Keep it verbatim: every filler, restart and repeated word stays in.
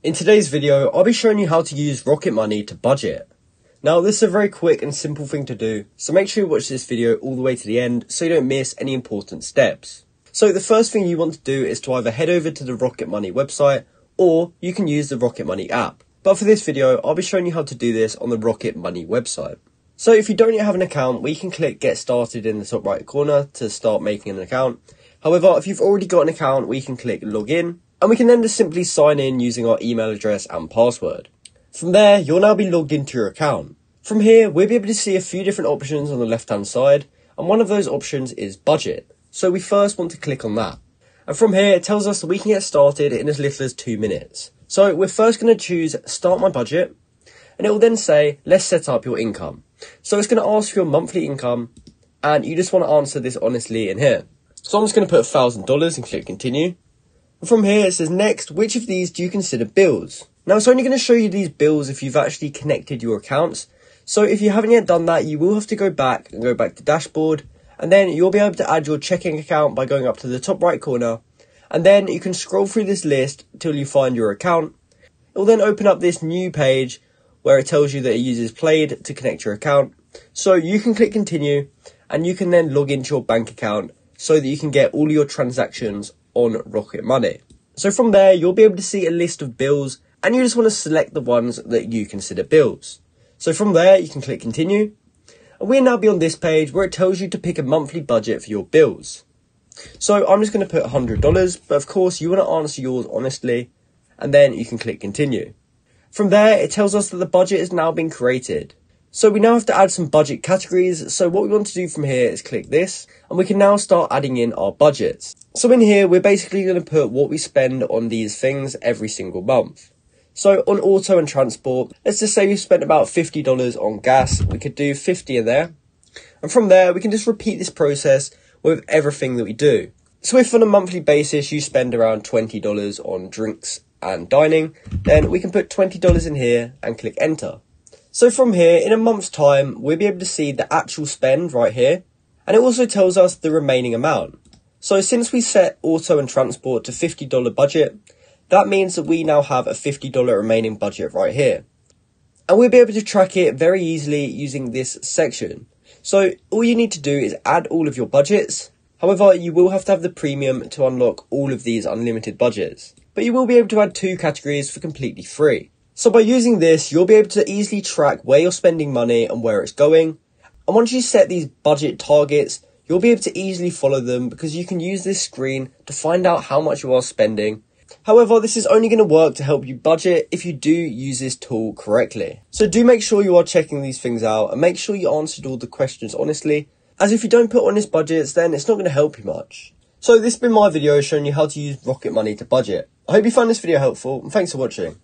In today's video, I'll be showing you how to use Rocket Money to budget. Now, this is a very quick and simple thing to do, so make sure you watch this video all the way to the end so you don't miss any important steps. So the first thing you want to do is to either head over to the Rocket Money website, or you can use the Rocket Money app. But for this video, I'll be showing you how to do this on the Rocket Money website. So if you don't yet have an account, we can click Get Started in the top right corner to start making an account. However, if you've already got an account, we can click Login. And we can then just simply sign in using our email address and password. From there, you'll now be logged into your account. From here, we'll be able to see a few different options on the left-hand side, and one of those options is budget. So we first want to click on that. And from here, it tells us that we can get started in as little as two minutes. So we're first going to choose Start My Budget, and it will then say, let's set up your income. So it's going to ask for your monthly income, and you just want to answer this honestly in here. So I'm just going to put one thousand dollars and click Continue. And from here it says next, which of these do you consider bills? Now it's only going to show you these bills if you've actually connected your accounts. So if you haven't yet done that, you will have to go back and go back to dashboard. And then you'll be able to add your checking account by going up to the top right corner. And then you can scroll through this list till you find your account. It will then open up this new page where it tells you that it uses Plaid to connect your account. So you can click continue and you can then log into your bank account so that you can get all your transactions on Rocket Money. So from there, you'll be able to see a list of bills, and you just want to select the ones that you consider bills. So from there, you can click continue, and we'll now be on this page where it tells you to pick a monthly budget for your bills. So I'm just going to put one hundred dollars, but of course you want to answer yours honestly, and then you can click continue. From there, it tells us that the budget has now been created. So we now have to add some budget categories. So what we want to do from here is click this, and we can now start adding in our budgets. So in here, we're basically going to put what we spend on these things every single month. So on auto and transport, let's just say we spent about fifty dollars on gas. We could do fifty in there. And from there, we can just repeat this process with everything that we do. So if on a monthly basis, you spend around twenty dollars on drinks and dining, then we can put twenty dollars in here and click enter. So from here, in a month's time, we'll be able to see the actual spend right here. And it also tells us the remaining amount. So since we set auto and transport to fifty dollars budget, that means that we now have a fifty dollars remaining budget right here. And we'll be able to track it very easily using this section. So all you need to do is add all of your budgets. However, you will have to have the premium to unlock all of these unlimited budgets. But you will be able to add two categories for completely free. So by using this, you'll be able to easily track where you're spending money and where it's going. And once you set these budget targets, you'll be able to easily follow them because you can use this screen to find out how much you are spending. However, this is only going to work to help you budget if you do use this tool correctly. So do make sure you are checking these things out and make sure you answered all the questions honestly, as if you don't put honest budgets, then it's not going to help you much. So this has been my video showing you how to use Rocket Money to budget. I hope you found this video helpful, and thanks for watching.